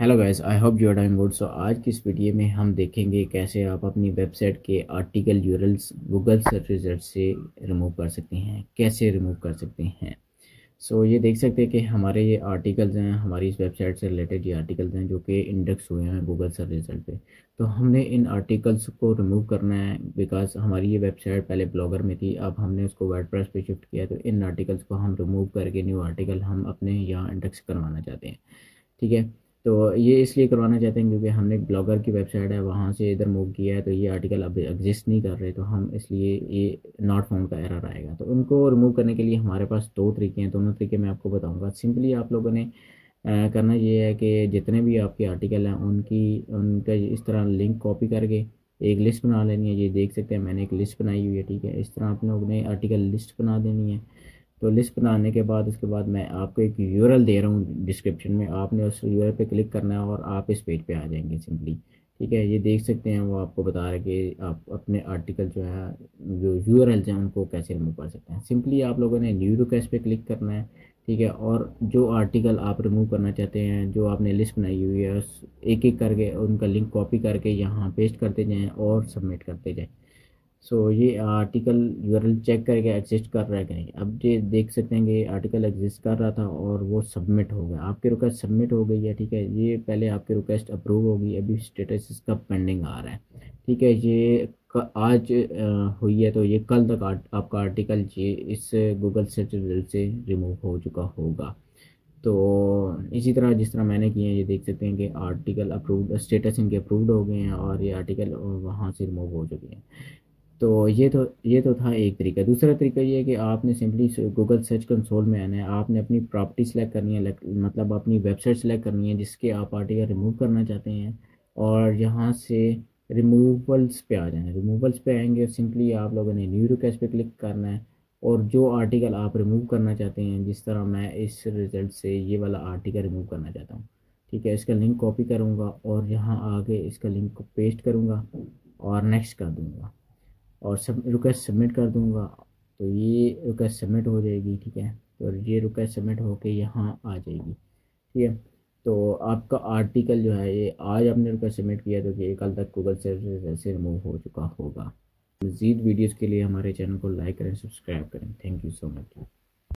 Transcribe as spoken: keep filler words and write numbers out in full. Hello guys, I hope you are doing good. So आज की इस वीडियो में हम देखेंगे कैसे आप अपनी वेबसाइट के article URLs Google search result से रिमूव कर सकते हैं, कैसे रिमूव कर सकते हैं। सो so, ये देख सकते हैं कि हमारे ये आर्टिकल्स हैं, हमारी इस वेबसाइट से रिलेटेड ये आर्टिकल्स हैं जो कि इंडेक्स हुए हैं गूगल सर्च रिजल्ट पे। तो हमने इन आर्टिकल्स को रिमूव करना है बिकॉज हमारी ये वेबसाइट पहले ब्लॉगर में थी, अब हमने उसको वर्डप्रेस पे शिफ्ट किया। तो इन आर्टिकल्स को हम रिमूव करके न्यू आर्टिकल हम अपने यहाँ इंडेक्स करवाना चाहते हैं, ठीक है। तो ये इसलिए करवाना चाहते हैं क्योंकि हमने एक ब्लॉगर की वेबसाइट है, वहाँ से इधर मूव किया है, तो ये आर्टिकल अब एग्जिस्ट नहीं कर रहे, तो हम इसलिए ये नॉट फाउंड का एरर आएगा। तो उनको रिमूव करने के लिए हमारे पास दो तरीके हैं, दोनों तरीके मैं आपको बताऊंगा। सिंपली आप लोगों ने आ, करना ये है कि जितने भी आपके आर्टिकल हैं उनकी उनका इस तरह लिंक कॉपी करके एक लिस्ट बना लेनी है। ये देख सकते हैं मैंने एक लिस्ट बनाई हुई है, ठीक है। इस तरह आप लोगों ने आर्टिकल लिस्ट बना देनी है। तो लिस्ट बनाने के बाद उसके बाद मैं आपको एक यूआरएल दे रहा हूँ डिस्क्रिप्शन में, आपने उस यूआरएल पे क्लिक करना है और आप इस पेज पे आ जाएंगे सिंपली, ठीक है। ये देख सकते हैं वो आपको बता रहे कि आप अपने आर्टिकल जो है जो यूआरएल्स हैं उनको कैसे रिमूव कर सकते हैं। सिंपली आप लोगों ने न्यू रिक्वेस्ट पे क्लिक करना है, ठीक है। और जो आर्टिकल आप रिमूव करना चाहते हैं, जो आपने लिस्ट बनाई हुई है, एक एक करके उनका लिंक कॉपी करके यहाँ पेस्ट करते जाएँ और सबमिट करते जाएँ। सो so, ये आर्टिकल यूआरएल चेक करके एग्जिस्ट कर रहा है कहीं। अब ये देख सकते हैं कि आर्टिकल एग्जिस्ट कर रहा था और वो सबमिट हो गया, आपकी रिक्वेस्ट सबमिट हो गई है, ठीक है। ये पहले आपकी रिक्वेस्ट अप्रूव होगी, अभी स्टेटस इसका पेंडिंग आ रहा है, ठीक है। ये आज हुई है तो ये कल तक आपका आर्टिकल ये इस गूगल सर्च रिजल्ट से रिमूव हो चुका होगा। तो इसी तरह जिस तरह मैंने किए हैं, ये देख सकते हैं कि आर्टिकल अप्रूव स्टेटस इनके अप्रूव्ड हो गए हैं और ये आर्टिकल वहाँ से रिमूव हो चुके हैं। तो ये तो ये तो था एक तरीका। दूसरा तरीका ये है कि आपने सिंपली गूगल सर्च कंसोल में आना है, आपने अपनी प्रॉपर्टी सेलेक्ट करनी है, मतलब अपनी वेबसाइट सेलेक्ट करनी है जिसके आप आर्टिकल रिमूव करना चाहते हैं, और यहाँ से रिमूवल्स पे आ जाना। रिमूवल्स पे आएंगे, सिंपली आप लोगों ने न्यू रिक्वेस्ट पे क्लिक करना है और जो आर्टिकल आप रिमूव करना चाहते हैं, जिस तरह मैं इस रिजल्ट से ये वाला आर्टिकल रिमूव करना चाहता हूँ, ठीक है। इसका लिंक कॉपी करूँगा और यहाँ आगे इसका लिंक को पेस्ट करूँगा और नेक्स्ट कर दूँगा और सब रिक्वेस्ट सबमिट कर दूंगा। तो ये रिक्वेस्ट सबमिट हो जाएगी, ठीक है। तो ये रिक्वेस्ट सबमिट होकर यहाँ आ जाएगी, ठीक है। तो आपका आर्टिकल जो है ये आज आपने रिक्वेस्ट सबमिट किया तो ये कल तक गूगल सर्च रिजल्ट से रिमूव हो चुका होगा। मज़ीद वीडियोज़ के लिए हमारे चैनल को लाइक करें, सब्सक्राइब करें। Thank you so much.